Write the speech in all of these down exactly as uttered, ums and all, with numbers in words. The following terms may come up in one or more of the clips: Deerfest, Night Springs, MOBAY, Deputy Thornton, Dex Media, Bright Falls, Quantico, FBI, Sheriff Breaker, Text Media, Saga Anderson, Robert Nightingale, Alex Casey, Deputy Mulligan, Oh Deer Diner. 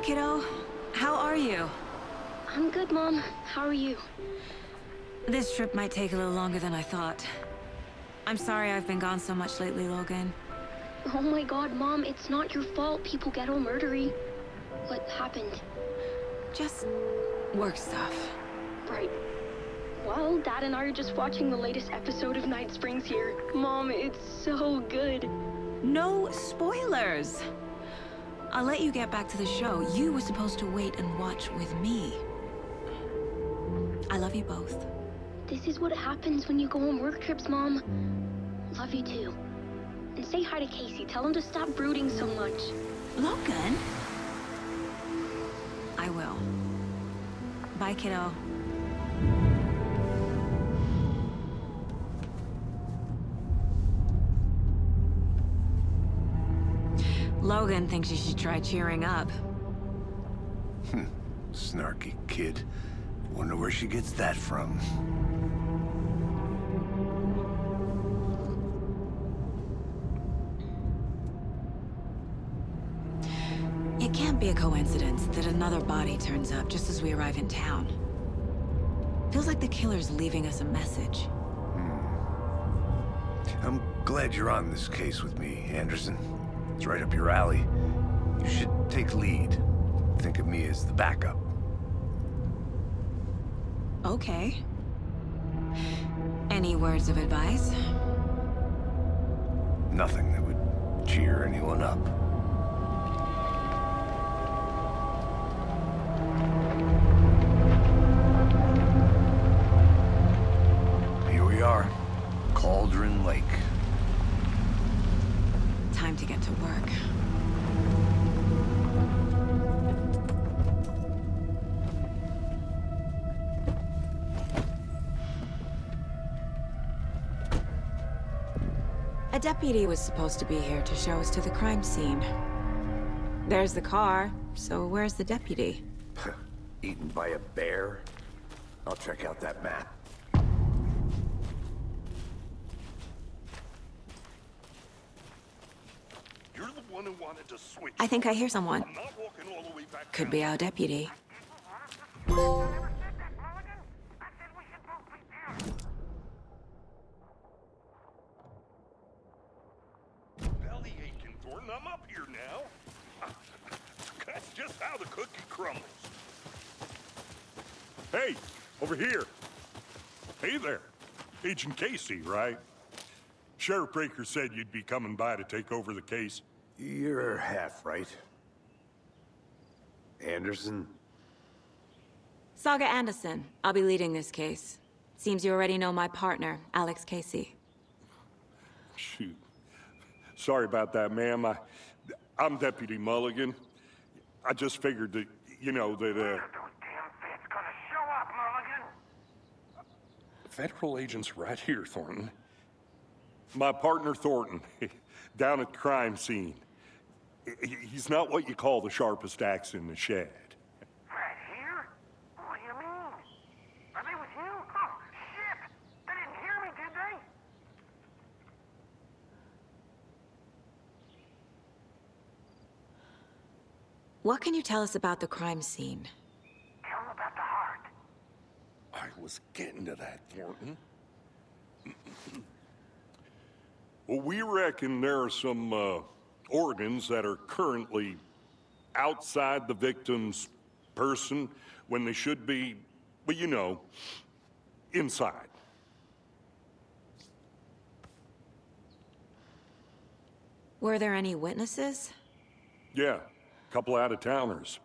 Hey, kiddo. How are you? I'm good, Mom. How are you? This trip might take a little longer than I thought. I'm sorry I've been gone so much lately, Logan. Oh my God, Mom, it's not your fault people get all murdery. What happened? Just work stuff. Right. Well, Dad and I are just watching the latest episode of Night Springs here. Mom, it's so good. No spoilers! I'll let you get back to the show. You were supposed to wait and watch with me. I love you both. This is what happens when you go on work trips, Mom. Love you too. And say hi to Casey. Tell him to stop brooding so much. Logan? I will. Bye, kiddo. Logan thinks you should try cheering up. Hmm. Snarky kid. Wonder where she gets that from. It can't be a coincidence that another body turns up just as we arrive in town. Feels like the killer's leaving us a message. Hmm. I'm glad you're on this case with me, Anderson. It's right up your alley. You should take lead. Think of me as the backup. Okay. Any words of advice? Nothing that would cheer anyone up. Here we are, Cauldron Lake. Time to get to work. A deputy was supposed to be here to show us to the crime scene. There's the car, so where's the deputy? Eaten by a bear? I'll check out that map. I think I hear someone. Could be our deputy. Belly aching, Thornton. I'm up here now. That's just how the cookie crumbles. Hey, over here. Hey there. Agent Casey, right? Sheriff Breaker said you'd be coming by to take over the case. You're half right. Anderson? Saga Anderson. I'll be leading this case. Seems you already know my partner, Alex Casey. Shoot. Sorry about that, ma'am. I, I'm Deputy Mulligan. I just figured that, you know, that, uh... Where are those damn feds gonna show up, Mulligan? Federal agents right here, Thornton. My partner, Thornton, down at the crime scene. He's not what you call the sharpest axe in the shed. Right here? What do you mean? Are they with you? Oh, shit! They didn't hear me, did they? What can you tell us about the crime scene? Tell them about the heart. I was getting to that, Thornton. Well, we reckon there are some uh, organs that are currently outside the victim's person when they should be, well, you know, inside. Were there any witnesses? Yeah, a couple out-of-towners.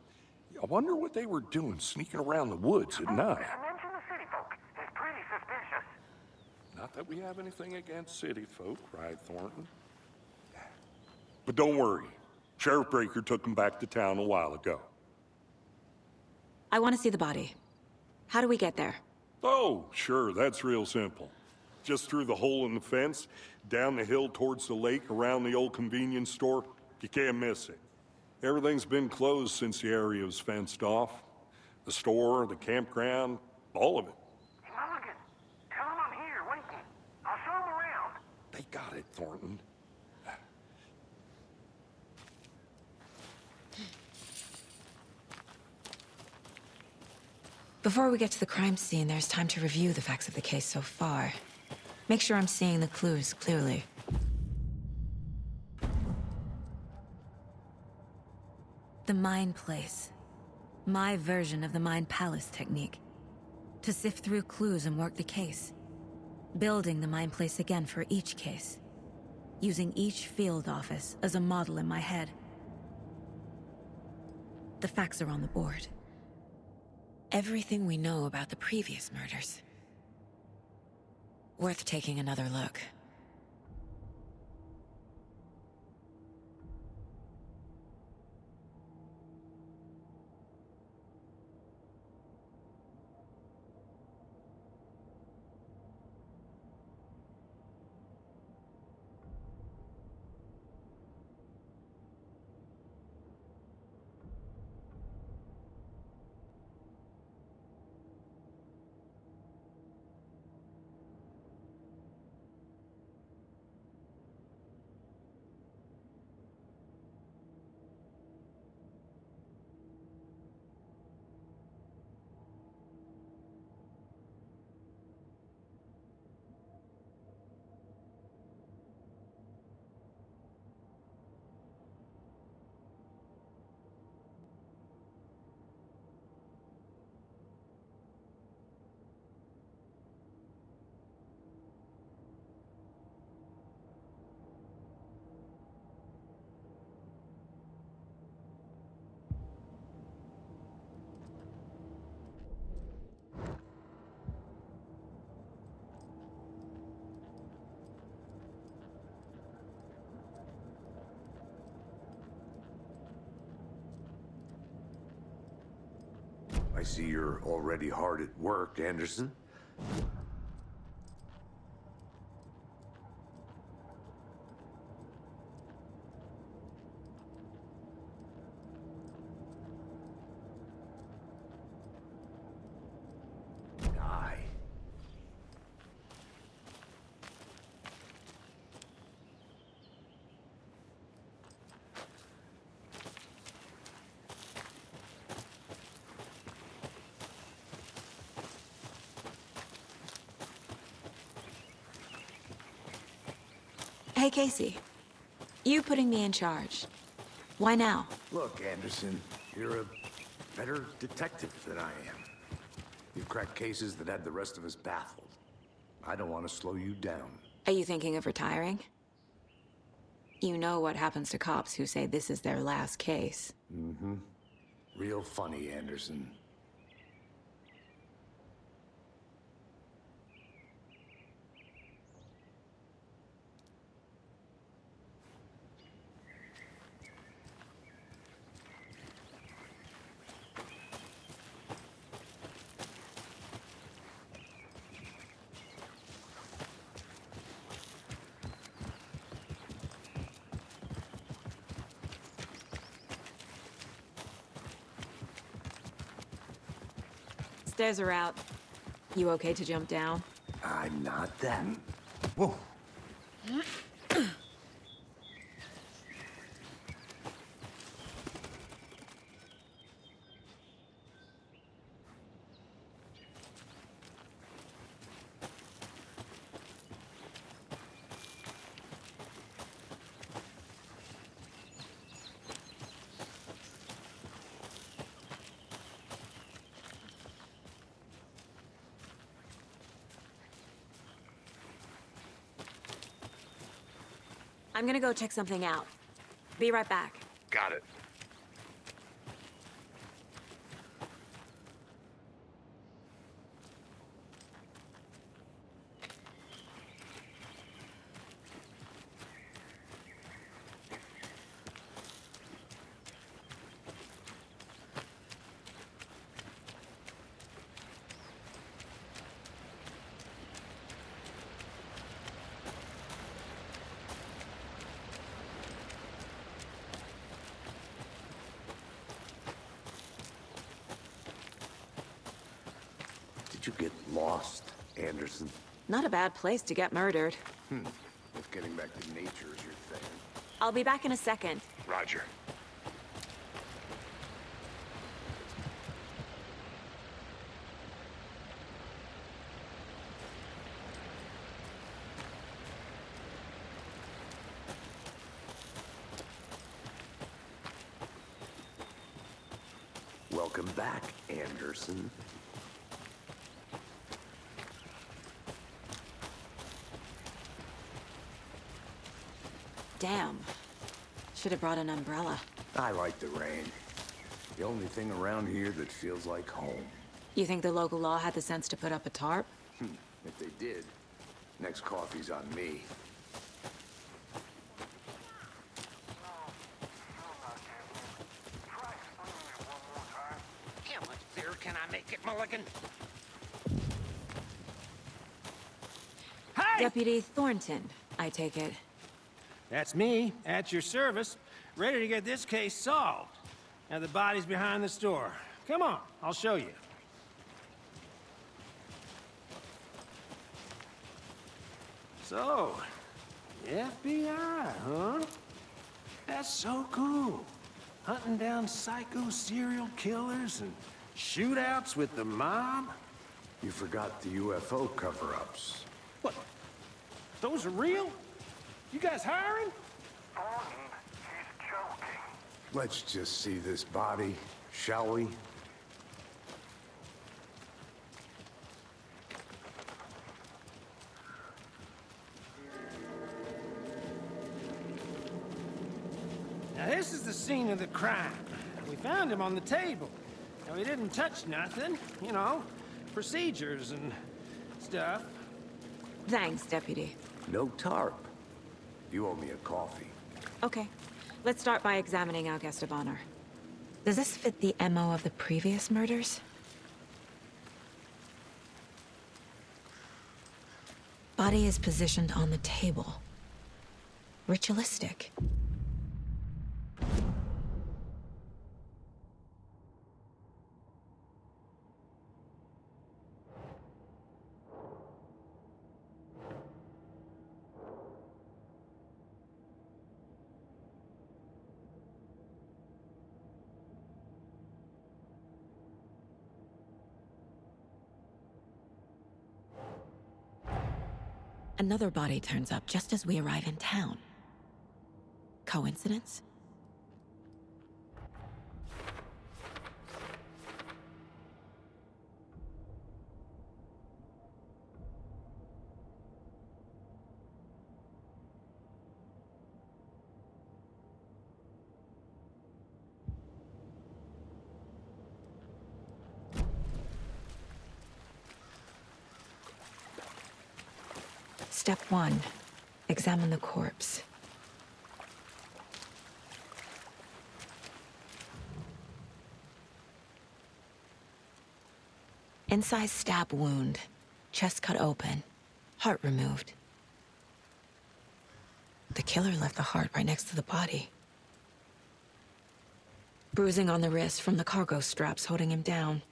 I wonder what they were doing sneaking around the woods at night. Not that we have anything against city folk, right, Thornton? But don't worry. Sheriff Breaker took him back to town a while ago. I want to see the body. How do we get there? Oh, sure. That's real simple. Just through the hole in the fence, down the hill towards the lake, around the old convenience store. You can't miss it. Everything's been closed since the area was fenced off. The store, the campground, all of it. They got it, Thornton. Before we get to the crime scene, there's time to review the facts of the case so far. Make sure I'm seeing the clues clearly. The mine place. My version of the mine palace technique. To sift through clues and work the case. Building the mine place again for each case. Using each field office as a model in my head. The facts are on the board. Everything we know about the previous murders. Worth taking another look. I see you're already hard at work, Anderson. Die. Hey, Casey. You putting me in charge. Why now? Look, Anderson, you're a better detective than I am. You've cracked cases that had the rest of us baffled. I don't want to slow you down. Are you thinking of retiring? You know what happens to cops who say this is their last case. Mm-hmm. Real funny, Anderson. Stairs are out. You okay to jump down? I'm not them. Whoa. I'm gonna go check something out. Be right back. Got it. You get lost, Anderson. Not a bad place to get murdered. Hmm. If getting back to nature is your thing. I'll be back in a second. Roger. Welcome back, Anderson. Damn. Should have brought an umbrella. I like the rain. The only thing around here that feels like home. You think the local law had the sense to put up a tarp? If they did, next coffee's on me. How much beer can I make it, Mulligan? Hey! Deputy Thornton, I take it. That's me, at your service, ready to get this case solved. Now the body's behind the store. Come on, I'll show you. So, F B I, huh? That's so cool. Hunting down psycho serial killers and shootouts with the mob. You forgot the U F O cover-ups. What? Those are real? You guys hiring? Thornton, he's joking. Let's just see this body, shall we? This is the scene of the crime. We found him on the table. Now, he didn't touch nothing, you know, procedures and stuff. Thanks, Deputy. No tarp. You owe me a coffee. Okay. Let's start by examining our guest of honor. Does this fit the M O of the previous murders? Body is positioned on the table. Ritualistic. Another body turns up just as we arrive in town. Coincidence? Step one, examine the corpse. Incised stab wound, chest cut open, heart removed. The killer left the heart right next to the body. Bruising on the wrist from the cargo straps holding him down.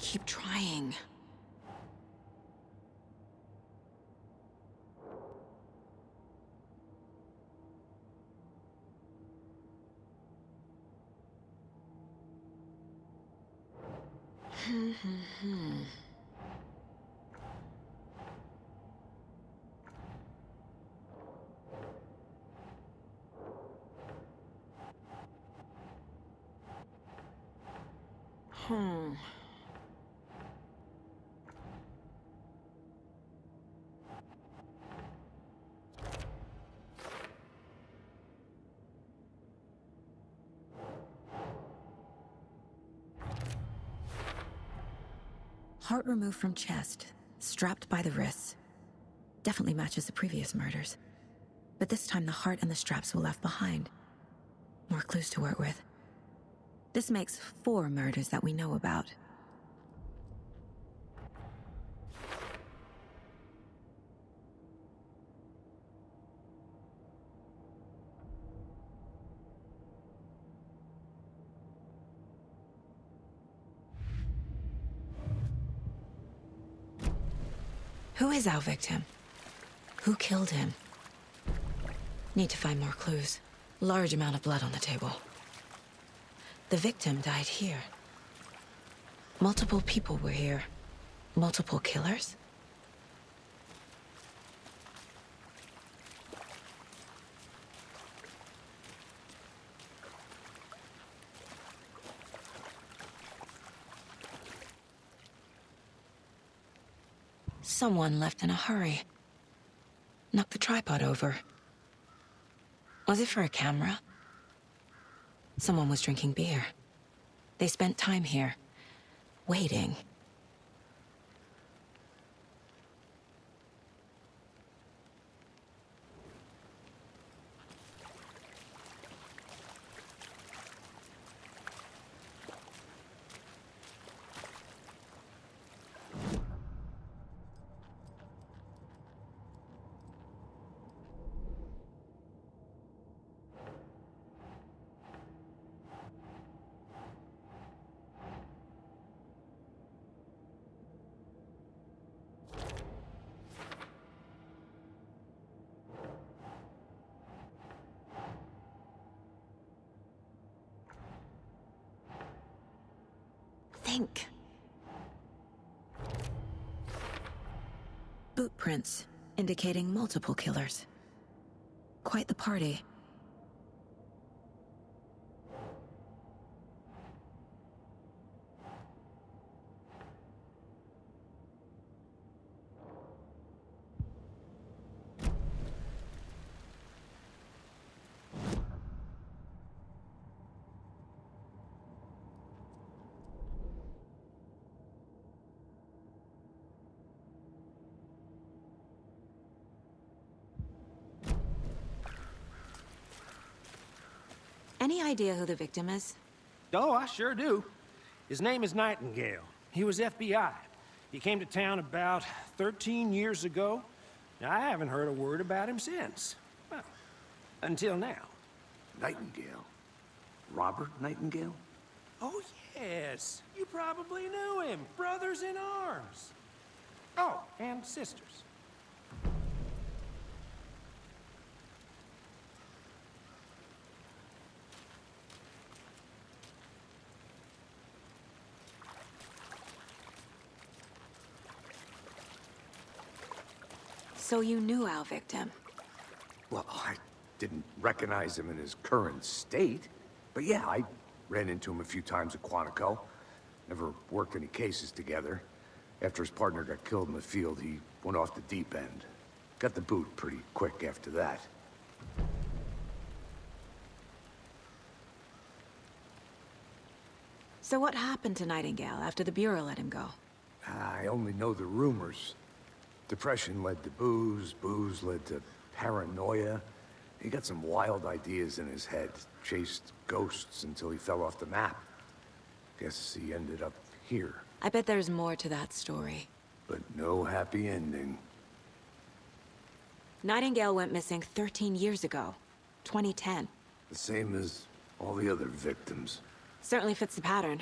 Keep trying. Hmm, hmm, hmm. Hmm. Heart removed from chest, strapped by the wrists. Definitely matches the previous murders. But this time the heart and the straps were left behind. More clues to work with. This makes four murders that we know about. Who is our victim? Who killed him? Need to find more clues. Large amount of blood on the table. The victim died here. Multiple people were here. Multiple killers? Someone left in a hurry. Knocked the tripod over. Was it for a camera? Someone was drinking beer. They spent time here, waiting. Think. Boot prints, indicating multiple killers. Quite the party. Any idea who the victim is? Oh, I sure do. His name is Nightingale. He was F B I. He came to town about thirteen years ago. Now, I haven't heard a word about him since. Well, until now. Nightingale? Robert Nightingale? Oh, yes. You probably knew him. Brothers in arms. Oh, and sisters. So you knew our victim? Well, I didn't recognize him in his current state. But yeah, I ran into him a few times at Quantico. Never worked any cases together. After his partner got killed in the field, he went off the deep end. Got the boot pretty quick after that. So what happened to Nightingale after the Bureau let him go? I only know the rumors. Depression led to booze, booze led to paranoia. He got some wild ideas in his head, chased ghosts until he fell off the map. Guess he ended up here. I bet there's more to that story. But no happy ending. Nightingale went missing thirteen years ago, twenty ten. The same as all the other victims. Certainly fits the pattern.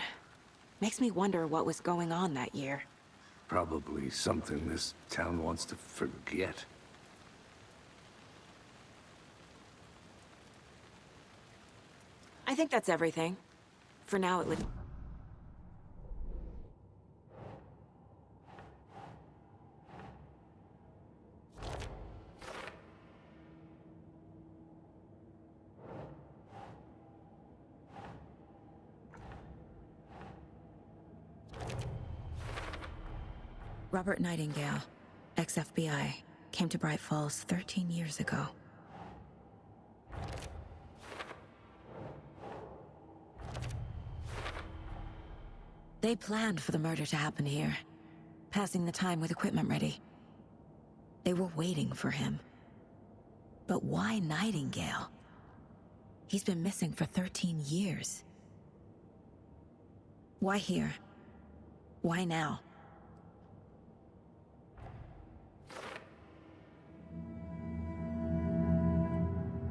Makes me wonder what was going on that year. Probably something this town wants to forget. I think that's everything. For now, at least. Robert Nightingale, ex-F B I, came to Bright Falls thirteen years ago. They planned for the murder to happen here, passing the time with equipment ready. They were waiting for him. But why Nightingale? He's been missing for thirteen years. Why here? Why now?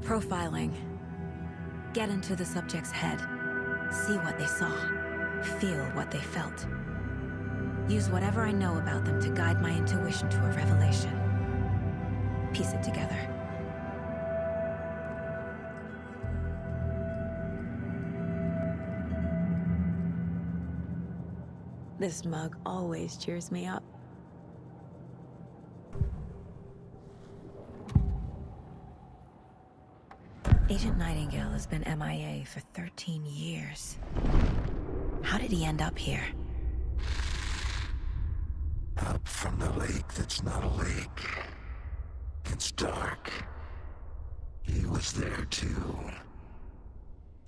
Profiling. Get into the subject's head. See what they saw. Feel what they felt. Use whatever I know about them to guide my intuition to a revelation. Piece it together. This mug always cheers me up. Agent Nightingale has been M I A for thirteen years. How did he end up here? Up from the lake that's not a lake. It's dark. He was there too.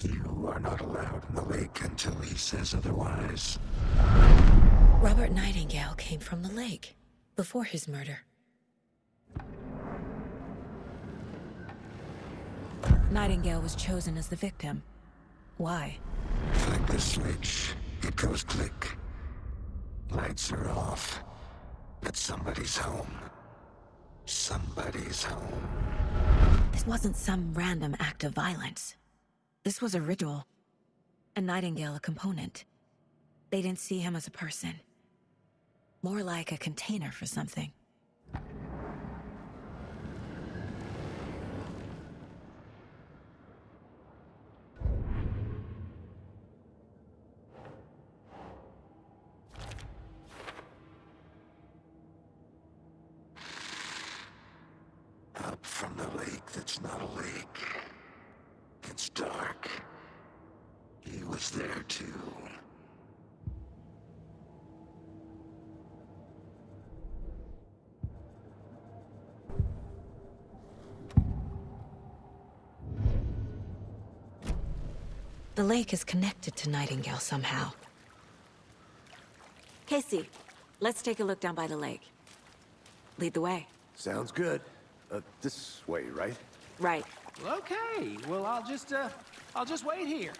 You are not allowed in the lake until he says otherwise. Robert Nightingale came from the lake before his murder. Nightingale was chosen as the victim. Why? Like the switch, it goes click. Lights are off. But somebody's home. Somebody's home. This wasn't some random act of violence. This was a ritual. And Nightingale a component. They didn't see him as a person. More like a container for something. The lake is connected to Nightingale somehow. Casey, let's take a look down by the lake. Lead the way. Sounds good. Uh, this way, right? Right. Okay. Well, I'll just, uh, I'll just wait here.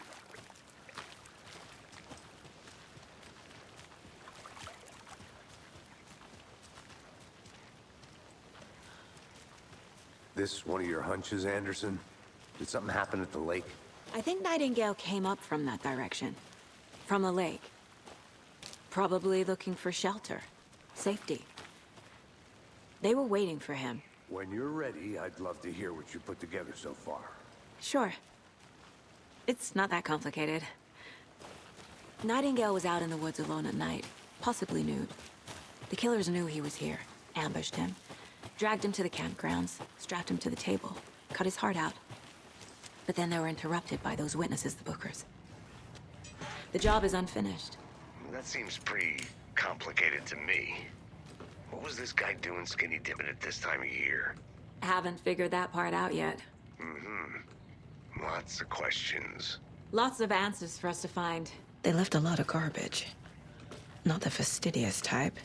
This one of your hunches, Anderson? Did something happen at the lake? I think Nightingale came up from that direction. From the lake. Probably looking for shelter. Safety. They were waiting for him. When you're ready, I'd love to hear what you put together so far. Sure. It's not that complicated. Nightingale was out in the woods alone at night. Possibly nude. The killers knew he was here. Ambushed him. Dragged him to the campgrounds. Strapped him to the table. Cut his heart out. But then they were interrupted by those witnesses, the Bookers. The job is unfinished. That seems pretty complicated to me. What was this guy doing skinny dipping at this time of year? Haven't figured that part out yet. Mm-hmm. Lots of questions. Lots of answers for us to find. They left a lot of garbage. Not the fastidious type.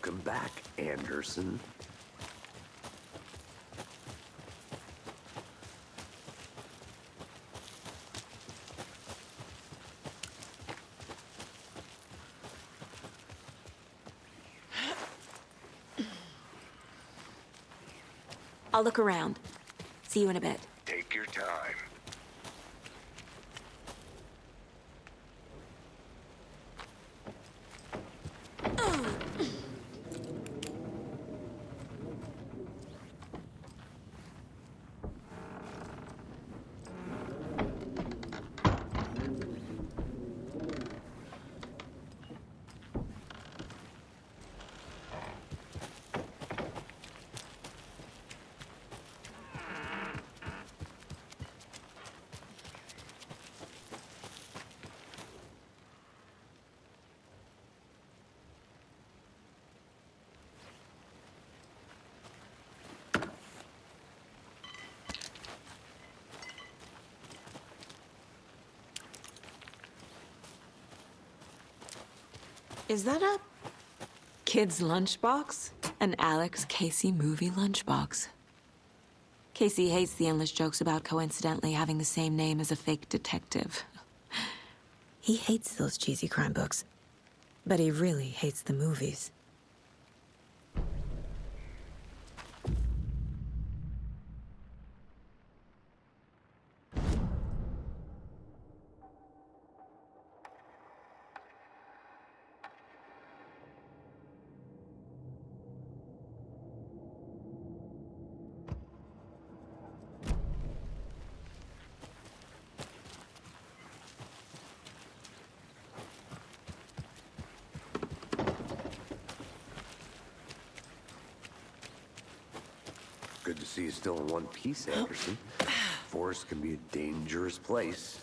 Welcome back, Anderson. I'll look around. See you in a bit. Take your time. Is that a kid's lunchbox? An Alex Casey movie lunchbox. Casey hates the endless jokes about coincidentally having the same name as a fake detective. He hates those cheesy crime books, but he really hates the movies. Good to see you still in one piece, Anderson. Forest can be a dangerous place.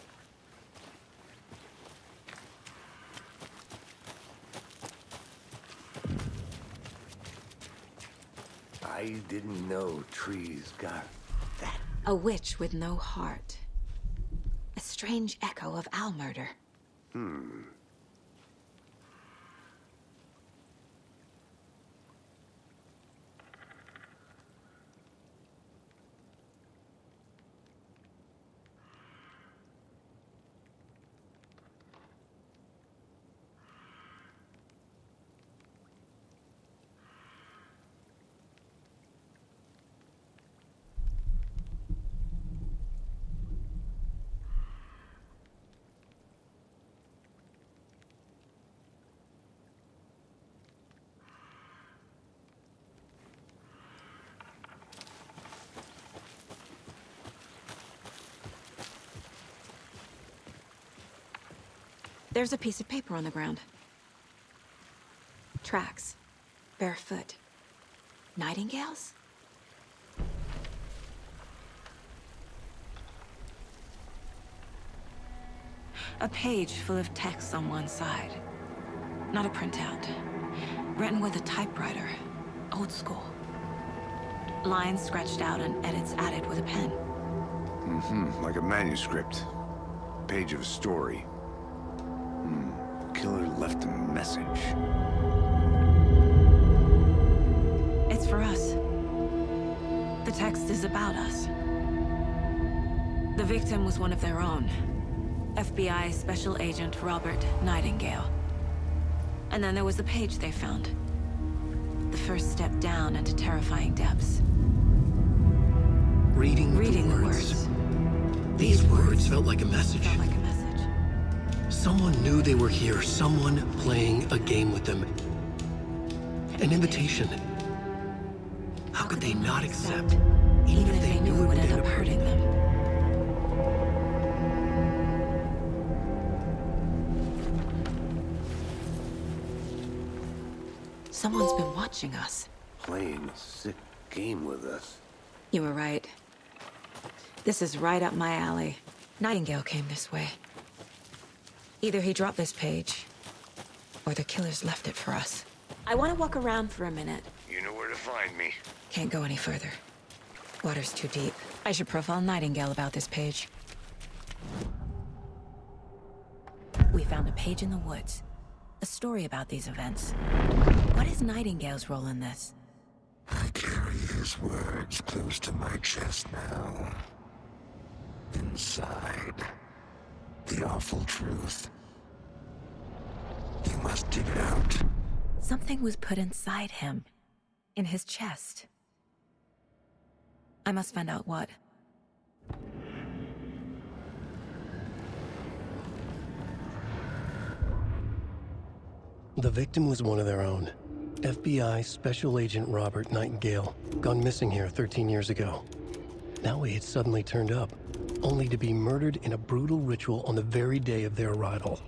I didn't know trees got that. A witch with no heart. A strange echo of owl murder. Hmm. There's a piece of paper on the ground. Tracks. Barefoot. Nightingales? A page full of text on one side. Not a printout. Written with a typewriter. Old school. Lines scratched out and edits added with a pen. Mm-hmm. Like a manuscript. Page of a story. Hmm. Killer left a message. It's for us. The text is about us. The victim was one of their own. F B I Special Agent Robert Nightingale. And then there was the page they found. The first step down into terrifying depths. Reading, Reading the, the words. words. These, These words, words felt like a message. Felt like a message. Someone knew they were here, someone playing a game with them. An invitation. How could they not accept, even if they knew it would end up hurting them? Someone's been watching us. Playing a sick game with us. You were right. This is right up my alley. Nightingale came this way. Either he dropped this page, or the killers left it for us. I want to walk around for a minute. You know where to find me. Can't go any further. Water's too deep. I should profile Nightingale about this page. We found a page in the woods. a story about these events. What is Nightingale's role in this? I carry his words close to my chest now. Inside, the awful truth. You must dig it out. Something was put inside him, in his chest. I must find out what. The victim was one of their own. F B I Special Agent Robert Nightingale, gone missing here thirteen years ago. Now he had suddenly turned up, only to be murdered in a brutal ritual on the very day of their arrival.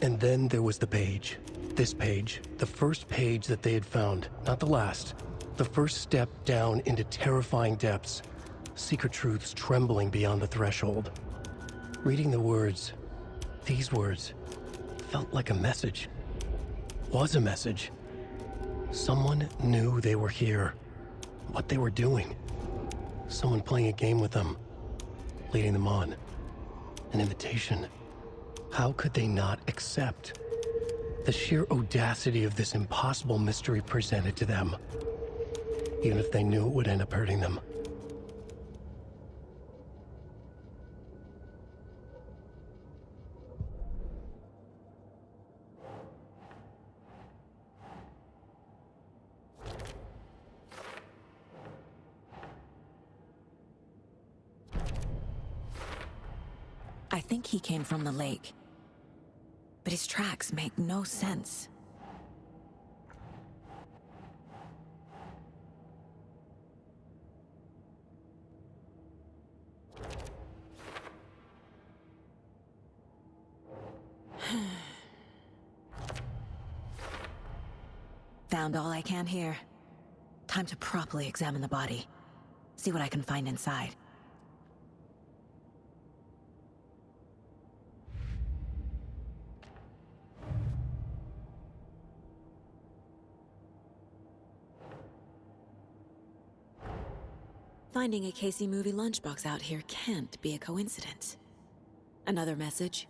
And then there was the page. This page, the first page that they had found, not the last. The first step down into terrifying depths, secret truths trembling beyond the threshold. Reading the words, these words, felt like a message. Was a message. Someone knew they were here, what they were doing. Someone playing a game with them, leading them on. An invitation. How could they not accept? The sheer audacity of this impossible mystery presented to them, even if they knew it would end up hurting them. I think he came from the lake, but his tracks make no sense. Found all I can here. Time to properly examine the body, see what I can find inside. Finding a Casey movie lunchbox out here can't be a coincidence. Another message?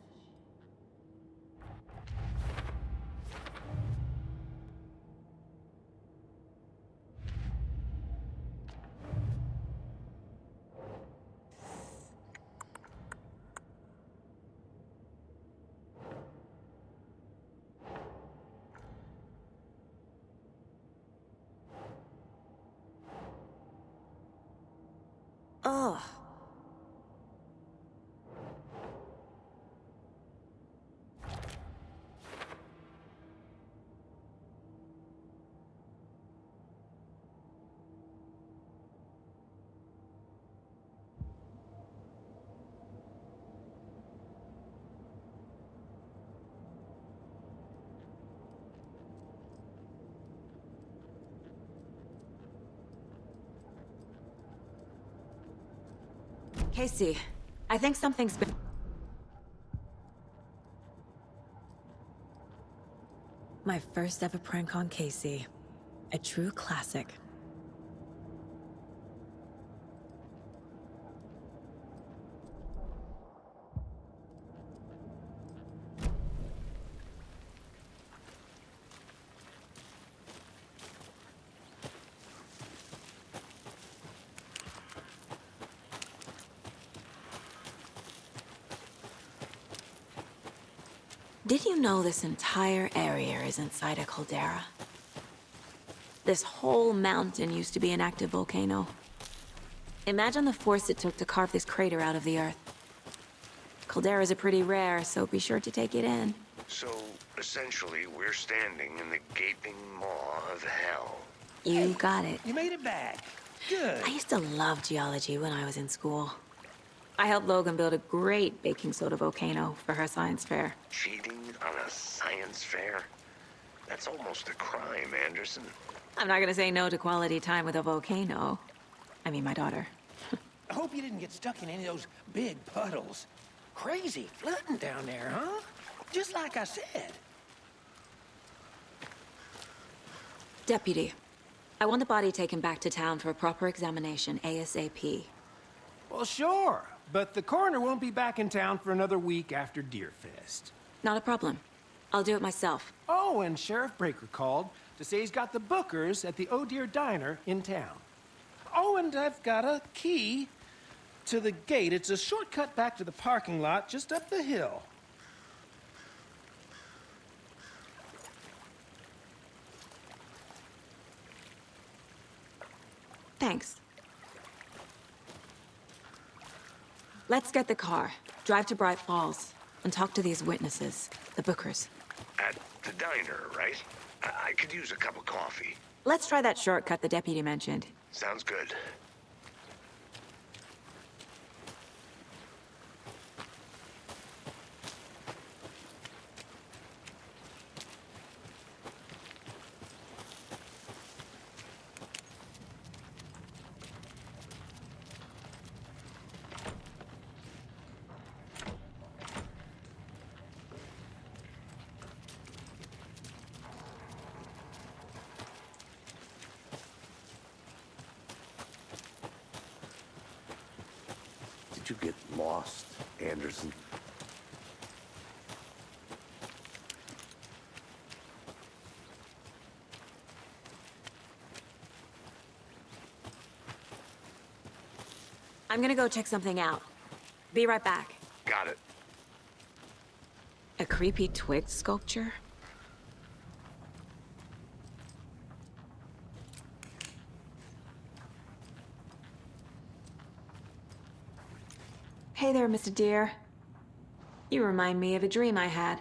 Casey, I think something's been... My first ever prank on Casey. A true classic. Did you know this entire area is inside a caldera? This whole mountain used to be an active volcano. Imagine the force it took to carve this crater out of the earth. Calderas are pretty rare, so be sure to take it in. So, essentially, we're standing in the gaping maw of hell. You got it. You made it back. Good. I used to love geology when I was in school. I helped Logan build a great baking soda volcano for her science fair. Cheating on a science fair? That's almost a crime, Anderson. I'm not gonna say no to quality time with a volcano. I mean, my daughter. I hope you didn't get stuck in any of those big puddles. Crazy flooding down there, huh? Just like I said. Deputy, I want the body taken back to town for a proper examination ASAP. Well, sure. But the coroner won't be back in town for another week after Deerfest. Not a problem. I'll do it myself. Oh, and Sheriff Breaker called to say he's got the Bookers at the Oh Deer Diner in town. Oh, and I've got a key to the gate. It's a shortcut back to the parking lot just up the hill. Thanks. Let's get the car, drive to Bright Falls, and talk to these witnesses, the Bookers. At the diner, right? I, I could use a cup of coffee. Let's try that shortcut the deputy mentioned. Sounds good. Did you get lost, Anderson? I'm gonna go check something out. Be right back. Got it. A creepy twig sculpture? Hey there, Mister Deer. You remind me of a dream I had.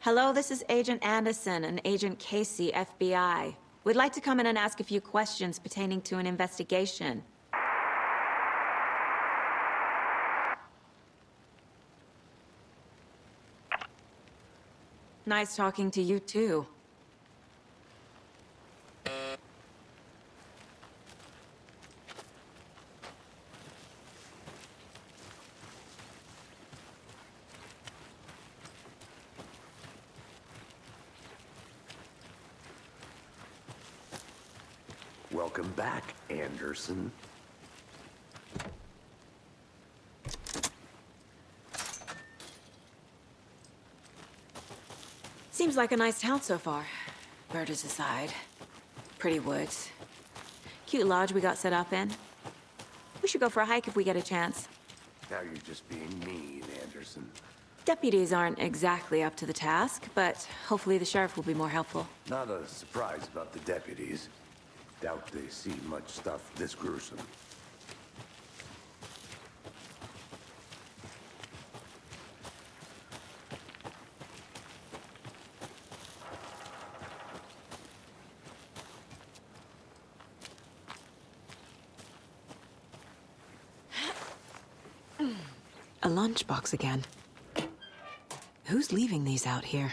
Hello, this is Agent Anderson and Agent Casey, F B I. We'd like to come in and ask a few questions pertaining to an investigation. Nice talking to you, too. Welcome back, Anderson. Seems like a nice town so far. Murders aside. Pretty woods. Cute lodge we got set up in. We should go for a hike if we get a chance. Now you're just being mean, Anderson. Deputies aren't exactly up to the task, but hopefully the sheriff will be more helpful. Not a surprise about the deputies. Doubt they see much stuff this gruesome. A lunchbox again. Who's leaving these out here?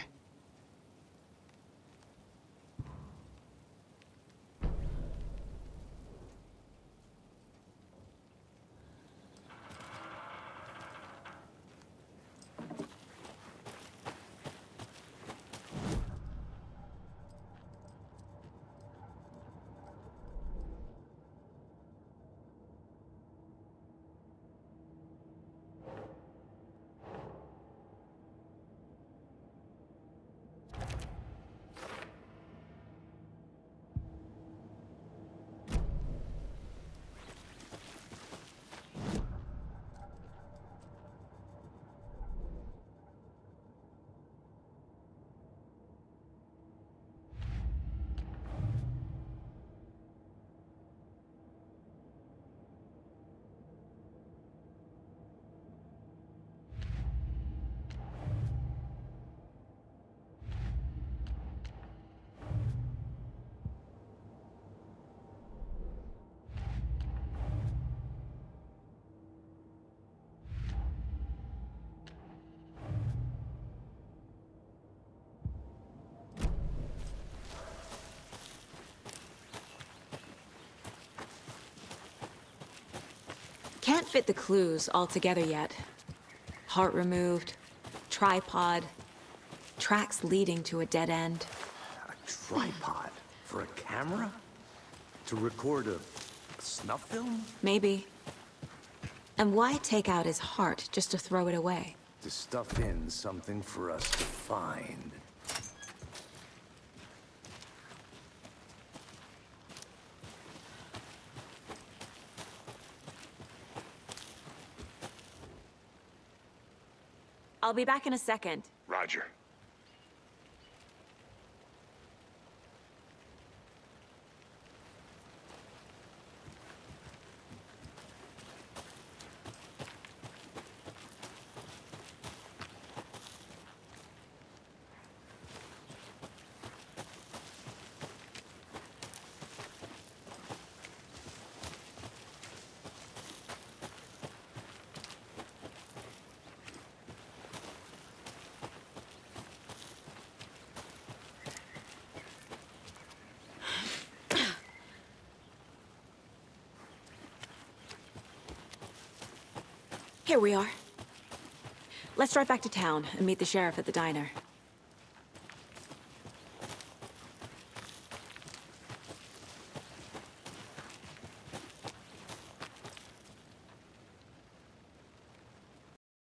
can't fit the clues all together yet. Heart removed, tripod, tracks leading to a dead end. A tripod? For a camera? To record a snuff film? Maybe. And why take out his heart just to throw it away? To stuff in something for us to find. I'll be back in a second. Roger. Here we are. Let's drive back to town and meet the sheriff at the diner.